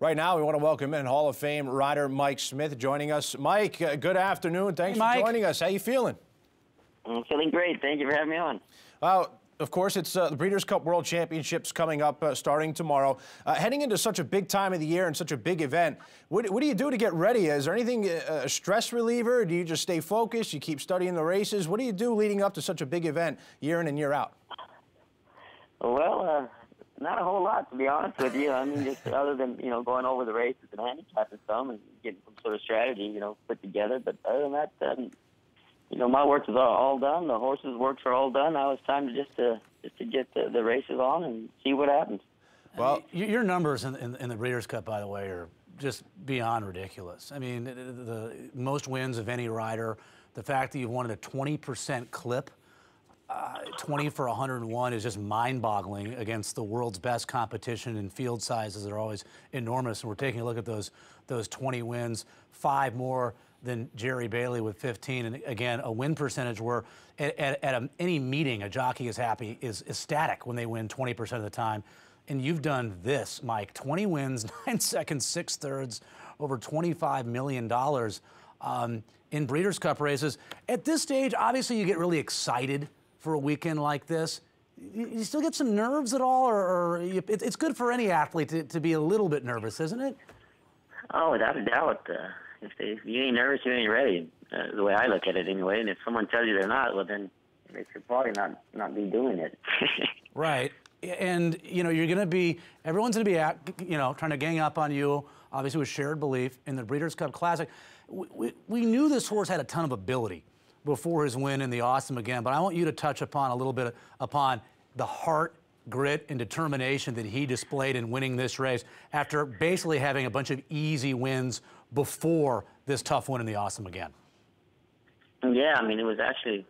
Right now, we want to welcome in Hall of Fame rider Mike Smith joining us. Mike, good afternoon. Thanks for joining us. How you feeling? I'm feeling great. Thank you for having me on. Of course, it's the Breeders' Cup World Championships coming up starting tomorrow. Heading into such a big time of the year and such a big event, what do you do to get ready? Is there anything, a stress reliever? Do you just stay focused? You keep studying the races? What do you do leading up to such a big event year in and year out? Well, not a whole lot, to be honest with you. I mean, just other than, you know, going over the races and handicapping some and getting some sort of strategy, you know, put together. But other than that, you know, my work is all done. The horses' works are all done. Now it's time just to get the races on and see what happens. Well, your numbers in the Breeders' Cup, by the way, are just beyond ridiculous. I mean, the most wins of any rider, the fact that you've won at a 20% clip, 20 for 101 is just mind-boggling against the world's best competition, and field sizes are always enormous. And we're taking a look at those 20 wins, 5 more than Jerry Bailey with 15, and again, a win percentage where at any meeting a jockey is happy, is ecstatic when they win 20% of the time. And you've done this, Mike, 20 wins, 9 seconds, 6/3, over $25 million. In Breeders' Cup races. At this stage, obviously you get really excited for a weekend like this. You still get some nerves at all, or it's good for any athlete to be a little bit nervous, isn't it? Oh, without a doubt. If you ain't nervous, you ain't ready, the way I look at it anyway. And if someone tells you they're not, well, then they should probably not be doing it. Right. And, you know, you're going to be, everyone's going to be, you know, trying to gang up on you, obviously with Shared Belief in the Breeders' Cup Classic. We knew this horse had a ton of ability before his win in the Awesome Again, but I want you to touch upon a little bit upon the heart, grit, and determination that he displayed in winning this race after basically having a bunch of easy wins before this tough win in the Awesome Again. Yeah, I mean, it was actually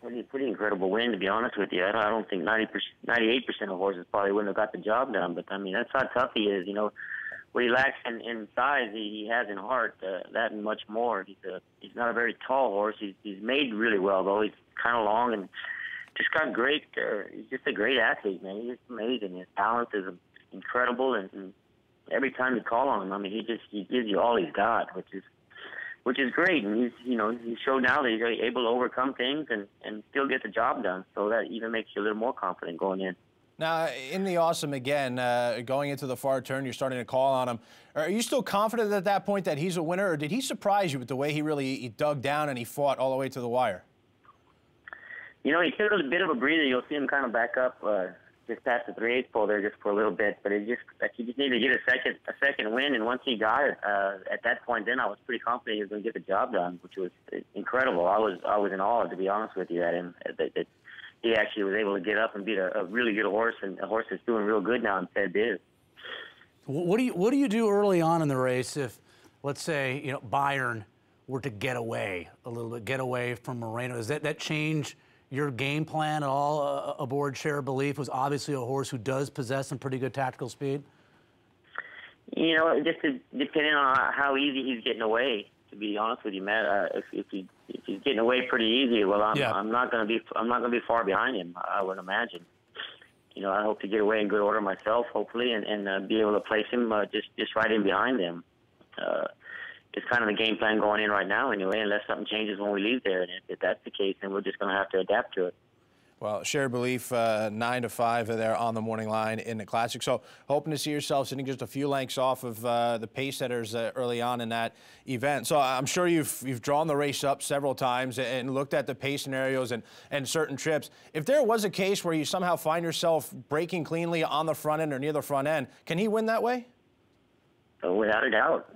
pretty incredible win, to be honest with you. I don't think 98% of horses probably wouldn't have got the job done, but I mean, that's how tough he is. You know, what he lacks in size, he has in heart, that and much more. He's not a very tall horse. He's made really well, though. He's kind of long and just got great. He's just a great athlete, man. He's just amazing. His talent is incredible, and every time you call on him, I mean, he gives you all he's got, which is great. And he's, you know, he showed now that he's able to overcome things and still get the job done. So that even makes you a little more confident going in. Now, in the Awesome Again, going into the far turn, you're starting to call on him. Are you still confident at that point that he's a winner, or did he surprise you with the way he really dug down and he fought all the way to the wire? You know, he took a bit of a breather. You'll see him kind of back up just past the 3/8 pole there, just for a little bit. But it just, like, he just needed to get a second win, and once he got it, at that point, then I was pretty confident he was going to get the job done, which was incredible. I was in awe, to be honest with you, at him. That he actually was able to get up and beat a really good horse, and a horse that's doing real good now in Fed Biz. What do you do early on in the race if, let's say, you know, Bayern were to get away a little bit, get away from Moreno? Does that change your game plan at all aboard Shared Belief? Was obviously a horse who does possess some pretty good tactical speed. You know, it just depending on how easy he's getting away. To be honest with you, Matt, if he's getting away pretty easy, well, I'm not going to be far behind him, I would imagine. You know, I hope to get away in good order myself, hopefully, and be able to place him just right in behind him. It's kind of the game plan going in right now anyway, unless something changes when we leave there. And if that's the case, then we're just going to have to adapt to it. Well, Shared Belief, 9 to 5 there on the morning line in the Classic. So hoping to see yourself sitting just a few lengths off of the pace setters early on in that event. So I'm sure you've drawn the race up several times and looked at the pace scenarios and certain trips. If there was a case where you somehow find yourself breaking cleanly on the front end or near the front end, can he win that way? Oh, without a doubt.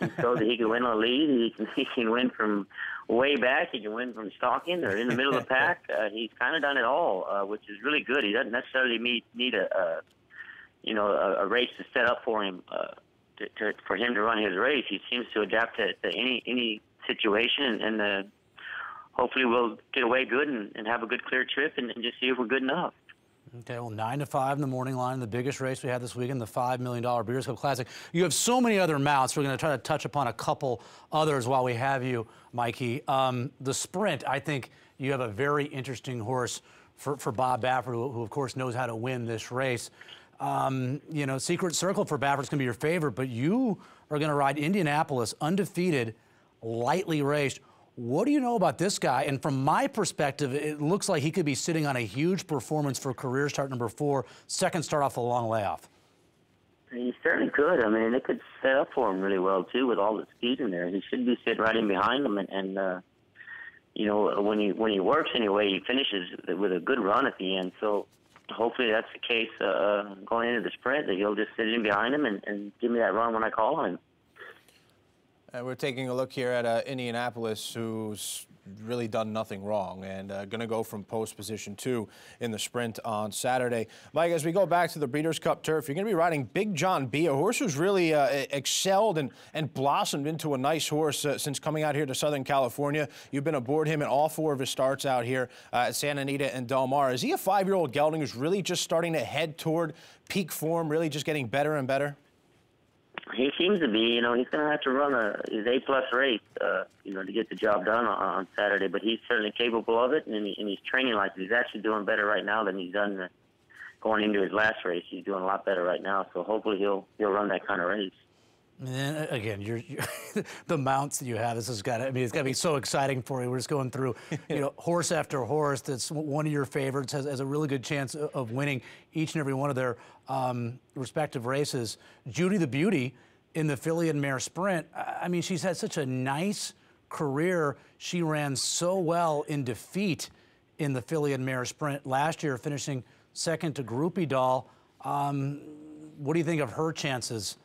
He showed that he can win on the lead. He can win from way back. He can win from stalking or in the middle of the pack. He's kind of done it all, which is really good. He doesn't necessarily need a race to set up for him, for him to run his race. He seems to adapt to any situation, and hopefully we'll get away good and have a good clear trip and just see if we're good enough. Okay, well, 9 to 5 in the morning line, the biggest race we had this weekend, the $5 million Breeders' Cup Classic. You have so many other mounts. We're going to try to touch upon a couple others while we have you, Mikey. The sprint, I think you have a very interesting horse for Bob Baffert, who, of course, knows how to win this race. You know, Secret Circle for Baffert's going to be your favorite, but you are going to ride Indianapolis undefeated, lightly raced. What do you know about this guy? And from my perspective, it looks like he could be sitting on a huge performance for career start number 4, second start off a long layoff. He certainly could. I mean, it could set up for him really well, too, with all the speed in there. He should be sitting right in behind him. And you know, when he works anyway, he finishes with a good run at the end. So hopefully that's the case going into the spread, that he'll just sit in behind him and give me that run when I call on him. And we're taking a look here at Indianapolis, who's really done nothing wrong and going to go from post position 2 in the sprint on Saturday. Mike, as we go back to the Breeders' Cup turf, you're going to be riding Big John B, a horse who's really excelled and blossomed into a nice horse since coming out here to Southern California. You've been aboard him in all 4 of his starts out here at Santa Anita and Del Mar. Is he a 5-year-old gelding who's really just starting to head toward peak form, really just getting better and better? He seems to be, you know, he's going to have to run his A-plus race, you know, to get the job done on Saturday. But he's certainly capable of it, and he's training like he's actually doing better right now than he's done going into his last race. He's doing a lot better right now, so hopefully he'll run that kind of race. And again, you're the mounts that you have, this has got to, I mean, it's got to be so exciting for you. We're just going through, you know, horse after horse that's one of your favorites, has a really good chance of winning each and every one of their respective races. Judy the Beauty in the filly and mare sprint, I mean, she's had such a nice career. She ran so well in defeat in the filly and mare sprint last year, finishing second to Groupie Doll. What do you think of her chances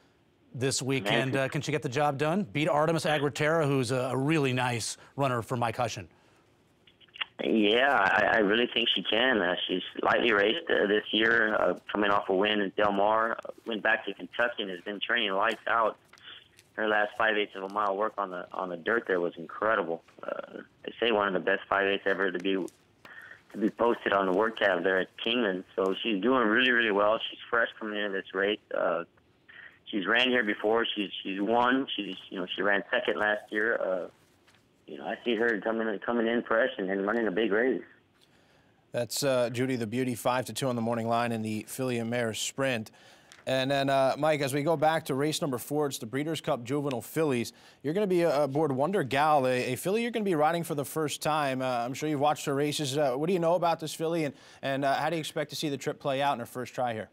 this weekend? Can she get the job done? Beat Artemis Agriterra, who's a really nice runner for Mike Hushin. Yeah, I really think she can. She's lightly raced this year, coming off a win in Del Mar. Went back to Kentucky and has been training lights out. Her last 5/8 of a mile work on the dirt there was incredible. They say one of the best 5/8 ever to be posted on the work tab there at Kingman. So she's doing really, really well. She's fresh coming into this race. She's ran here before. She's won. She ran second last year. You know, I see her coming in fresh and running a big race. That's Judy the Beauty, 5 to 2 on the morning line in the filly and mare sprint. And then, Mike, as we go back to race number 4, it's the Breeders' Cup Juvenile Fillies. You're going to be aboard Wonder Gal, a filly you're going to be riding for the first time. I'm sure you've watched her races. What do you know about this filly, and how do you expect to see the trip play out in her first try here?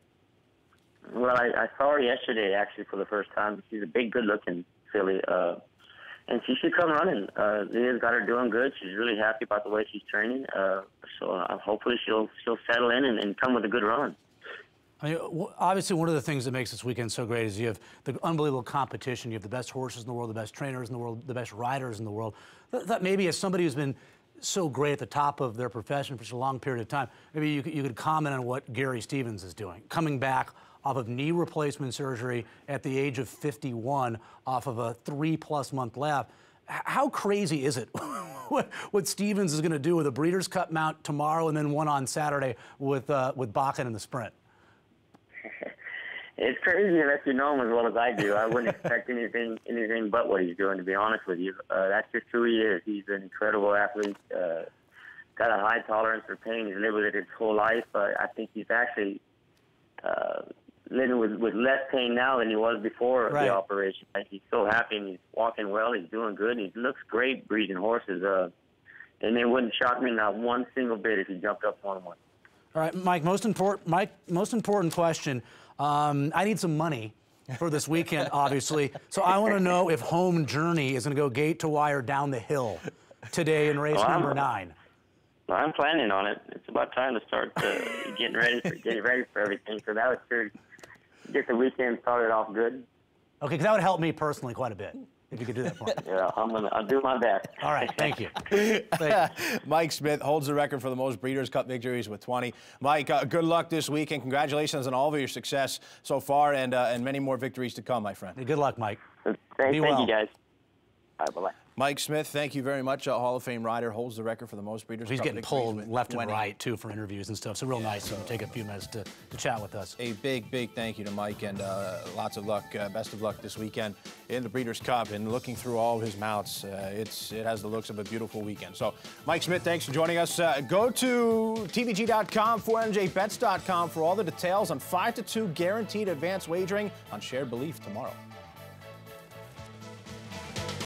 Well, I saw her yesterday, actually, for the first time. She's a big, good-looking filly, and she should come running. Leah's got her doing good. She's really happy about the way she's training, so hopefully she'll settle in and come with a good run. I mean, obviously, one of the things that makes this weekend so great is you have the unbelievable competition. You have the best horses in the world, the best trainers in the world, the best riders in the world. That maybe as somebody who's been so great at the top of their profession for such a long period of time, maybe you could comment on what Gary Stevens is doing, coming back off of knee replacement surgery at the age of 51, off of a 3+ month lap. How crazy is it what Stevens is going to do with a Breeders' Cup mount tomorrow and then one on Saturday with Bakken in the sprint? It's crazy unless you know him as well as I do. I wouldn't expect anything but what he's doing, to be honest with you. That's just who he is. He's an incredible athlete. Got a high tolerance for pain. He's lived with it his whole life. I think he's actually living with less pain now than he was before the operation. Like, he's so happy, and he's walking well, he's doing good, and he looks great breeding horses. And it wouldn't shock me not one single bit if he jumped up 1-1. All right, Mike, most important question. I need some money for this weekend, obviously. So I want to know if Home Journey is going to go gate to wire down the hill today in race number 9. I'm planning on it. It's about time to start getting ready for everything. So that would sure get the weekend started off good. Okay, because that would help me personally quite a bit if you could do that for me. Yeah, I'll do my best. All right, thank you. Mike Smith holds the record for the most Breeders' Cup victories with 20. Mike, good luck this weekend. Congratulations on all of your success so far, and many more victories to come, my friend. Hey, good luck, Mike. Thank you guys. All right, bye-bye. Mike Smith, thank you very much. A Hall of Fame rider, holds the record for the most Breeders' Cup. He's getting pulled left and right, too, for interviews and stuff. So real nice to take a few minutes to chat with us. A big, big thank you to Mike, and lots of luck. Best of luck this weekend in the Breeders' Cup. And looking through all of his mounts, it has the looks of a beautiful weekend. So, Mike Smith, thanks for joining us. Go to TVG.com, 4MJBets.com for all the details on 5-2 guaranteed advanced wagering on Shared Belief tomorrow.